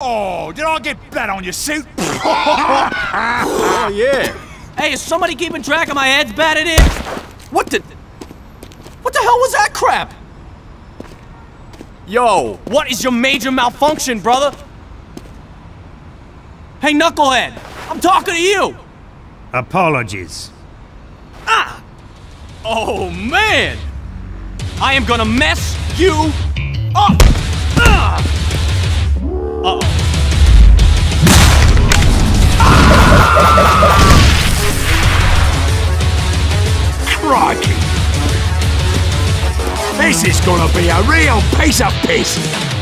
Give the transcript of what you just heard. Oh, did I get bat on your suit? Oh, yeah. Hey, is somebody keeping track of my heads batted in? What the hell was that crap? Yo, what is your major malfunction, brother? Hey, knucklehead, I'm talking to you. Apologies. Ah! Oh, man! I am gonna mess you up! Uh-oh. Crikey! This is gonna be a real piece of piss!